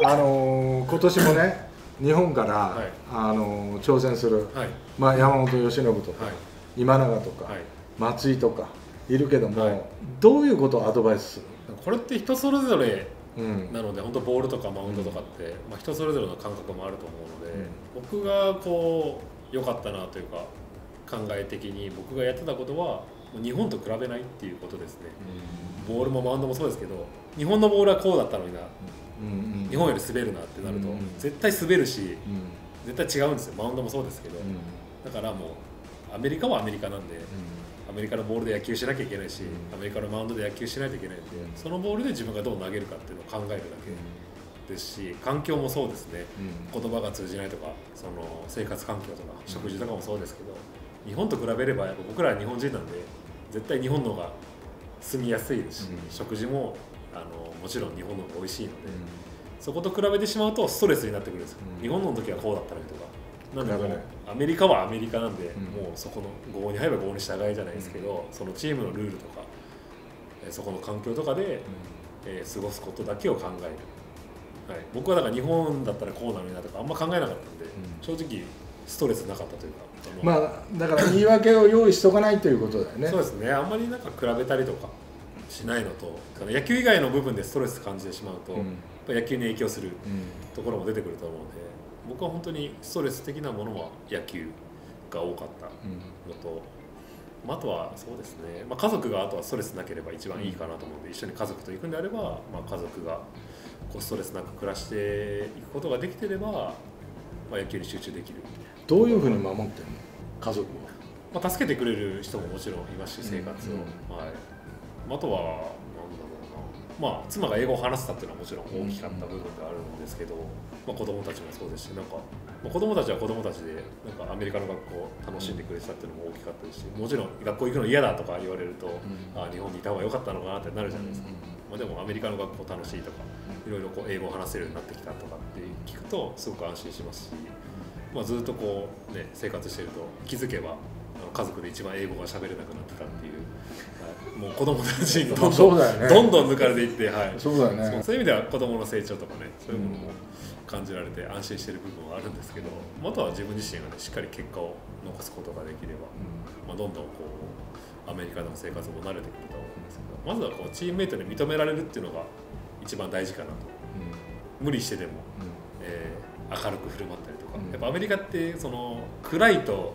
今年もね日本から、はい、挑戦する、はい、まあ、山本由伸とか、はい、今永とか、はい、松井とかいるけども、はい、どういうことをアドバイスするの？これって人それぞれなので、本当ボールとかマウンドとかって、うん、まあ、人それぞれの感覚もあると思うので、うん、僕がこう良かったなというか、考え的に僕がやってたことは日本と比べないっていうことですね。うん、ボールもマウンドもそうですけど、日本のボールはこうだったのにな、うんうん、日本より滑るなってなると、うん、絶対滑るし、うん、絶対違うんですよ。マウンドもそうですけど、うん、だからもうアメリカはアメリカなんで、うん、アメリカのボールで野球しなきゃいけないし、うん、アメリカのマウンドで野球しないといけないんで、うん、そのボールで自分がどう投げるかっていうのを考えるだけ。うん、ですし、環境もそうですね、うん、言葉が通じないとか、その生活環境とか食事とかもそうですけど、日本と比べればやっぱ僕らは日本人なんで絶対日本の方が住みやすいですし、うん、食事ももちろん日本の方が美味しいので、うん、そこと比べてしまうとストレスになってくるんですよ、うん、日本の時はこうだったりとか、なんでもアメリカはアメリカなんで、うん、もうそこの合に入れば合に従いじゃないですけど、うん、そのチームのルールとかそこの環境とかで、うん、過ごすことだけを考える。はい、僕はだから日本だったらこうなのになとかあんま考えなかったんで、うん、正直ストレスなかったというか、まあだから言い訳を用意しとかないということだよね。そうですね、あんまりなんか比べたりとかしないのと、だから野球以外の部分でストレス感じてしまうと、うん、野球に影響するところも出てくると思うので、うん、僕は本当にストレス的なものは野球が多かったのと、うん、あとはそうですね、まあ、家族があとはストレスなければ一番いいかなと思うので、一緒に家族と行くんであれば、まあ、家族がこうストレスなく暮らしていくことができてれば、まあ、野球に集中できる。どういうふうに守ってるの家族は？まあ、助けてくれる人ももちろんいますし、生活を、はい、あとはなんだろうな、まあ、妻が英語を話せたっていうのはもちろん大きかった部分ではあるんですけど、まあ、子供たちもそうですし、なんか、まあ、子供たちは子供たちでなんかアメリカの学校を楽しんでくれてたっていうのも大きかったですし、もちろん学校行くの嫌だとか言われると、うん、ああ日本にいた方が良かったのかなってなるじゃないですか。まあ、でもアメリカの学校楽しいとか、いろいろこう英語を話せるようになってきたとかって聞くとすごく安心しますし、まあ、ずっとこう、ね、生活してると気づけば家族で一番英語が喋れなくなってたっていう、はい、もう子供たちにどんどん抜かれていって、はい、そういう意味では子供の成長とかね、そういうものも感じられて安心してる部分はあるんですけど、あとは自分自身が、ね、しっかり結果を残すことができれば、まあ、どんどんこうアメリカでの生活も慣れてくると思うんですけど、まずはこうチームメイトに認められるっていうのが一番大事かなと、うん、無理してでも、うん、明るく振る舞ったりとか、うん、やっぱアメリカってその暗いと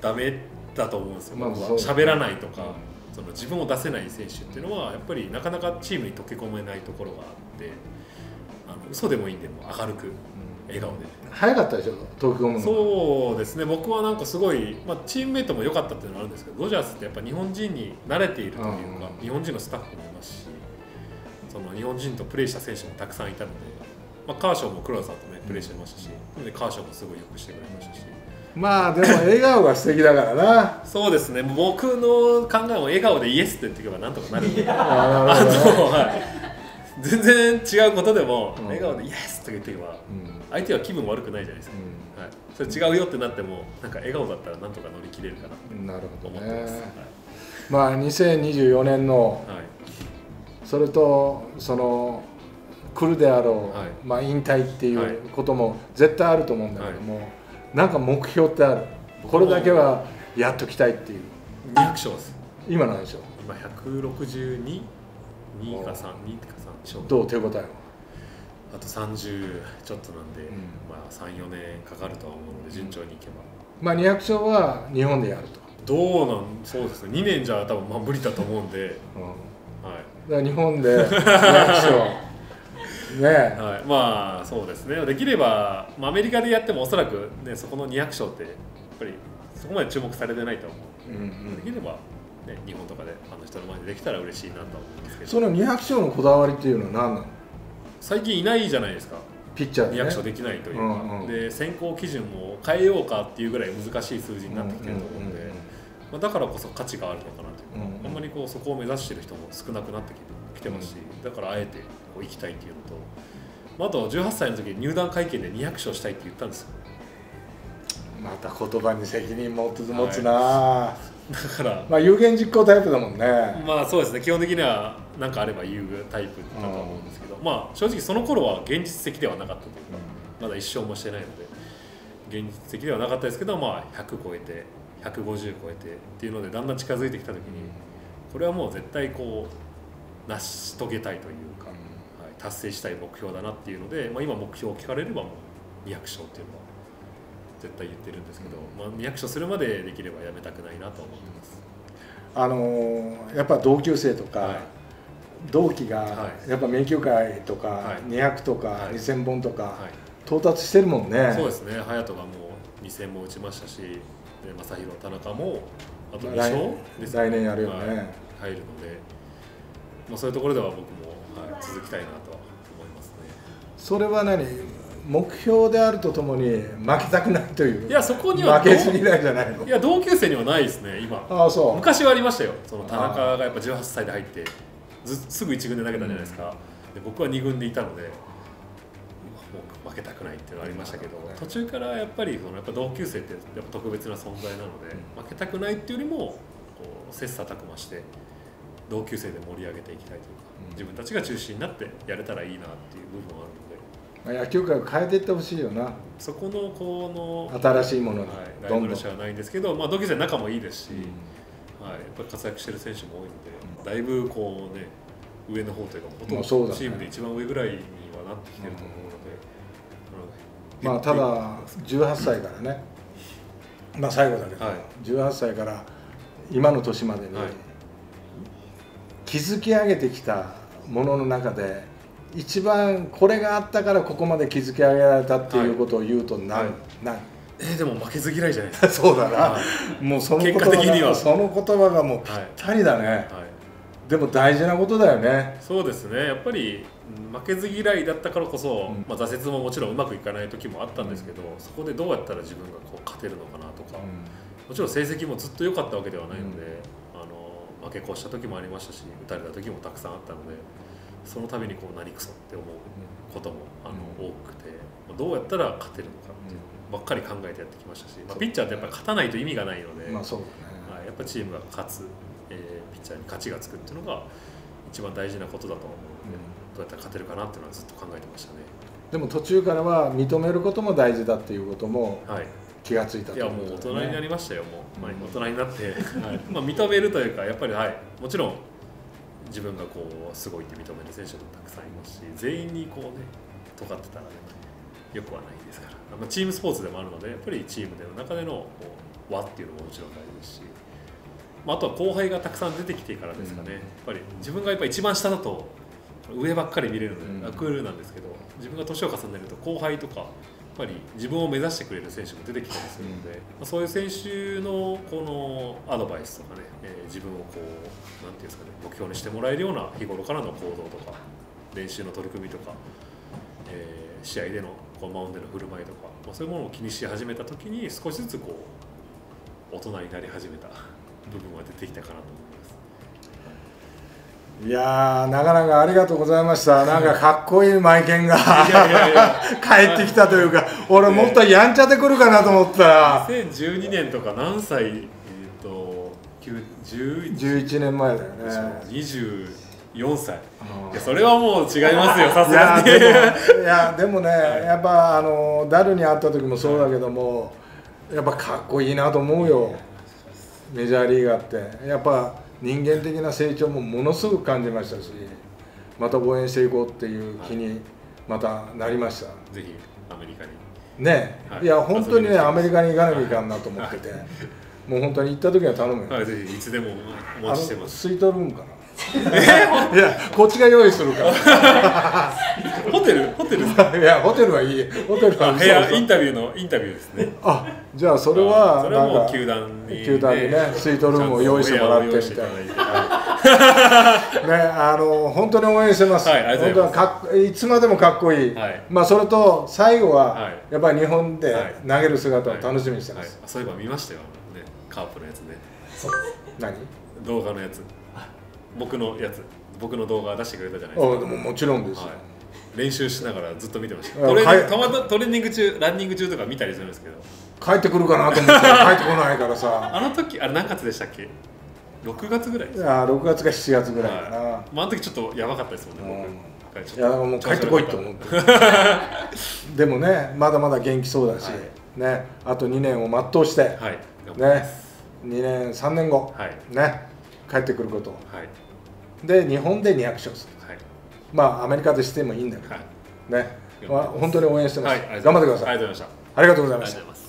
ダメだと思うんですよ、喋らないとか、うん、その自分を出せない選手っていうのはやっぱりなかなかチームに溶け込めないところがあって、嘘でもいいんでも明るく、うん、笑顔で。早かったでしょ、東京も。そうですね、僕はなんかすごい、まあ、チームメイトも良かったっていうのはあるんですけど、ドジャースってやっぱ日本人に慣れているというか、うん、日本人のスタッフもいますし、その日本人とプレーした選手もたくさんいたので、まあ、カーショーも黒田さんと、ね、プレーしてましたし、でカーショーもすごいよくしてくれましたし、まあでも笑顔が素敵だからな。そうですね、僕の考えも笑顔でイエスって言っておけばなんとかなるんで、全然違うことでも、うん、笑顔でイエスって言っておけば、うん、相手は気分悪くないじゃないですか、うん、はい、それ違うよってなっても、なんか笑顔だったらなんとか乗り切れるかなって思ってます。まあ2024年の、はい、それとその来るであろう、はい、まあ、引退っていうことも絶対あると思うんだけども、はい、なんか目標ってある？これだけはやっときたいっていう。200勝です。今何勝？今162、2か3、2か3勝。どう手応えは？あと30ちょっとなんで、うん、まあ3、4年かかるとは思うので順調にいけば。まあ200勝は日本でやると。どうなん？そうですね。2年じゃ多分まあ無理だと思うんで。うん、はい、だから日本でね、はい、まあそうですね、できれば、まあ、アメリカでやってもおそらく、ね、そこの200勝ってやっぱりそこまで注目されてないと思う、うん、できれば、ね、日本とかであの人の前でできたら嬉しいなと思うんですけど、その200勝のこだわりっていうのは何なの？最近いないじゃないですか、ピッチャーで、ね、200勝できないというか、うん、うん、で選考基準も変えようかっていうぐらい難しい数字になってきてると思うので、だからこそ価値があるのかなというか、うん、うん、あんまりこうそこを目指している人も少なくなってきてますし、だからあえてこう行きたいっていうのと、まあ、あと18歳の時に入団会見で200勝したいって言ったんですよ。また言葉に責任持つな、はい、だからまあ有言実行タイプだもんね。まあそうですね、基本的には何かあれば優遇タイプだと思うんですけど、まあ正直その頃は現実的ではなかったというか、まだ一生もしてないので現実的ではなかったですけど、まあ100超えて150超えてっていうのでだんだん近づいてきた時に、これはもう絶対こう成し遂げたいというか、はい、達成したい目標だなっていうので、まあ、今目標を聞かれればもう200勝っていうのは絶対言ってるんですけど、まあ、200勝するまでできればやめたくないなと思ってます。やっぱ同級生とか、はい、同期がやっぱ名球会とか、はい、200とか、はい、2000本とか、はい、到達してるもんね。そうですね、隼人がもう2000本打ちましたし、正弘、田中もあと2勝ですね、来年やるよね、入るので、まあ、そういうところでは僕も、はい、続きたいなとは思いますね。それは何、目標であるとともに負けたくないという。いや、そこには負けず嫌いじゃないの。いや、同級生にはないですね今。ああ、そう。昔はありましたよ。その田中がやっぱ18歳で入ってすぐ1軍で投げたじゃないですか、うん、で僕は2軍でいたのでもう負けたくないっていうのはありましたけど、途中からやっぱり同級生ってやっぱ特別な存在なので、負けたくないっていうよりもこう切磋琢磨して同級生で盛り上げていきたいというか、自分たちが中心になってやれたらいいなっていう部分はあるので。野球界を変えていってほしいよな。そこのこの新しいものにどんどんしかないんですけど、まあ同級生仲もいいですし、うん、はい、やっぱり活躍してる選手も多いので、だいぶこうね、上の方というかほとんどチームで一番上ぐらいにはなってきてると思うので、まあただ18歳からね、まあ最後だけど、はい、18歳から今の年までに築き上げてきたものの中で。一番これがあったからここまで築き上げられたっていうことを言うと何、はい、でも負けず嫌いじゃないですか。そうだな、はい、もうその言葉がもうぴったりだね、はいはい、でも大事なことだよね。そうですね、やっぱり負けず嫌いだったからこそ、うん、まあ挫折ももちろんうまくいかない時もあったんですけど、うん、そこでどうやったら自分がこう勝てるのかなとか、うん、もちろん成績もずっと良かったわけではないので、うん、負け越した時もありましたし、打たれた時もたくさんあったので。その度にこう何くそって思うことも多くて、どうやったら勝てるのかっていうばっかり考えてやってきましたし、まあ、ピッチャーってやっぱり勝たないと意味がないので、まあそうだね、やっぱチームが勝つ、ピッチャーに勝ちがつくっていうのが一番大事なことだと思うので、どうやったら勝てるかなっていうのはずっと考えてましたね。でも途中からは認めることも大事だっていうことも気がついたと思う、ね。はい、いやもう大人になりましたよ、もう、はい、大人になって、はい、まあ認めるというかやっぱり、はい、もちろん自分がこうすごいって認める選手もたくさんいますし、全員にこうね尖ってたらねよくはないですから、まあ、チームスポーツでもあるので、やっぱりチームの中での輪っていうのももちろん大事ですし、まあ、あとは後輩がたくさん出てきてからですかね、うん、やっぱり自分がやっぱ一番下だと上ばっかり見れるので楽なんですけど、自分が年を重ねると後輩とかやっぱり自分を目指してくれる選手も出てきたりするので、うん、まあそういう選手のこのアドバイスとかね、自分をこうなんていうんですかね、目標にしてもらえるような日頃からの行動とか練習の取り組みとか、試合でのこうマウンドでの振る舞いとか、まあ、そういうものを気にし始めた時に少しずつこう大人になり始めた部分は出てきたかなと思います。いやー、なかなかありがとうございました。なんかかっこいいマイケンが帰ってきたというか、俺もっとやんちゃで来るかなと思ったら。2012年とか何歳？11年前だよね。24歳。いやそれはもう違いますよ、さすがに。いやでもね、やっぱダルに会った時もそうだけども、やっぱかっこいいなと思うよ、メジャーリーガーって。やっぱ人間的な成長もものすごく感じましたし、また応援していこうっていう気にまたなりました。ぜひアメリカにね、いや本当にね、アメリカに行かなきゃいかんなと思ってて。もう本当に行った時は頼むよ。はい、ぜひいつでもお待ちしてます。スイートルームかな。いや、こっちが用意するから。ホテル。いや、ホテルはいい。ホテルは部屋、インタビューですね。あ、じゃあそれはなんか球団にね、スイートルームを用意してもらってみたいな。ね、本当に応援してます。本当はいつまでもかっこいい。まあそれと最後はやっぱり日本で投げる姿を楽しみにしてます。そういえば見ましたよ。カープのやつね。何？動画のやつ。僕の動画出してくれたじゃないですか。ああ、でももちろんですよ。練習しながらずっと見てました。トレーニング中、ランニング中とか見たりするんですけど、帰ってくるかなと思ったら帰ってこないからさ。あの時、あれ何月でしたっけ？6月ぐらいです。ああ、6月か7月ぐらいかな。まあ、あの時ちょっとやばかったですもんね、僕。いや、もう帰ってこいと思って。でもね、まだまだ元気そうだし、ね、あと2年を全うして、ね、2年、3年後、ね、帰ってくること。で、日本で200勝する。まあアメリカでしてもいいんだけどね、本当に応援してます。頑張ってください。ありがとうございました。